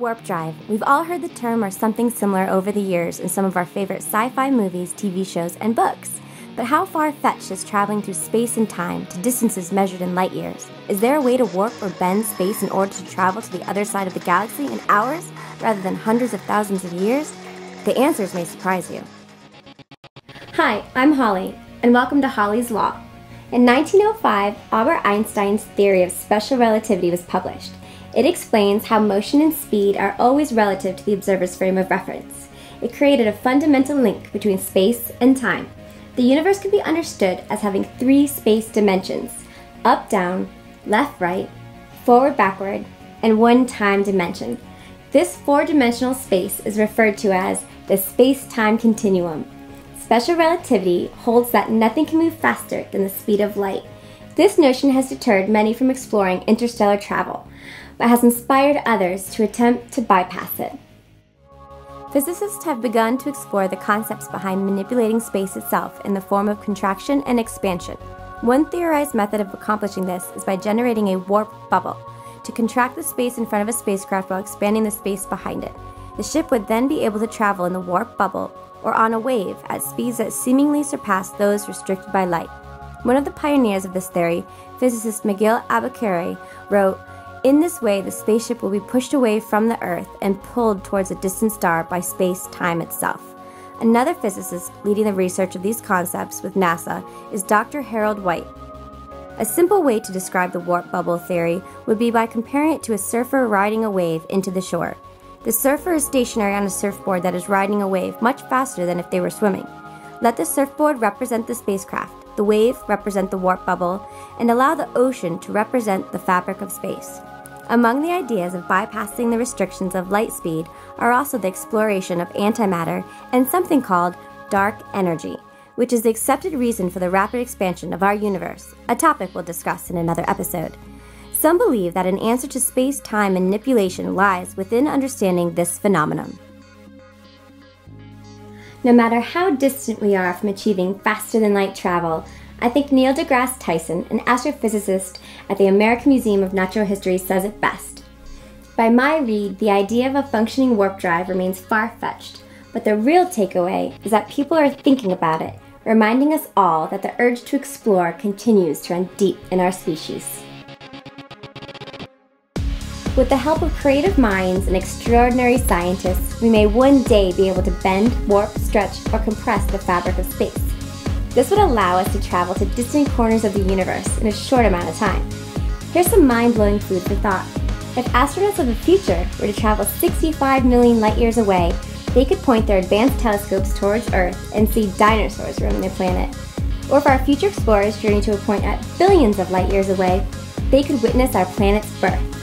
Warp Drive. We've all heard the term or something similar over the years in some of our favorite sci-fi movies, TV shows, and books. But how far-fetched is traveling through space and time to distances measured in light years? Is there a way to warp or bend space in order to travel to the other side of the galaxy in hours rather than hundreds of thousands of years? The answers may surprise you. Hi, I'm Holly, and welcome to Holly's Law. In 1905, Albert Einstein's theory of special relativity was published. It explains how motion and speed are always relative to the observer's frame of reference. It created a fundamental link between space and time. The universe can be understood as having three space dimensions: up, down, left, right, forward, backward, and one time dimension. This four-dimensional space is referred to as the space-time continuum. Special relativity holds that nothing can move faster than the speed of light. This notion has deterred many from exploring interstellar travel, but has inspired others to attempt to bypass it. Physicists have begun to explore the concepts behind manipulating space itself in the form of contraction and expansion. One theorized method of accomplishing this is by generating a warp bubble to contract the space in front of a spacecraft while expanding the space behind it. The ship would then be able to travel in the warp bubble or on a wave at speeds that seemingly surpass those restricted by light. One of the pioneers of this theory, physicist Miguel Alcubierre, wrote, "In this way, the spaceship will be pushed away from the Earth and pulled towards a distant star by space-time itself." Another physicist leading the research of these concepts with NASA is Dr. Harold White. A simple way to describe the warp bubble theory would be by comparing it to a surfer riding a wave into the shore. The surfer is stationary on a surfboard that is riding a wave much faster than if they were swimming. Let the surfboard represent the spacecraft, the wave represent the warp bubble, and allow the ocean to represent the fabric of space. Among the ideas of bypassing the restrictions of light speed are also the exploration of antimatter and something called dark energy, which is the accepted reason for the rapid expansion of our universe, a topic we'll discuss in another episode. Some believe that an answer to space-time manipulation lies within understanding this phenomenon. No matter how distant we are from achieving faster-than-light travel, I think Neil deGrasse Tyson, an astrophysicist at the American Museum of Natural History, says it best. "By my read, the idea of a functioning warp drive remains far-fetched, but the real takeaway is that people are thinking about it, reminding us all that the urge to explore continues to run deep in our species." With the help of creative minds and extraordinary scientists, we may one day be able to bend, warp, stretch, or compress the fabric of space. This would allow us to travel to distant corners of the universe in a short amount of time. Here's some mind-blowing food for thought. If astronauts of the future were to travel 65 million light-years away, they could point their advanced telescopes towards Earth and see dinosaurs roaming their planet. Or if our future explorers journey to a point at billions of light-years away, they could witness our planet's birth.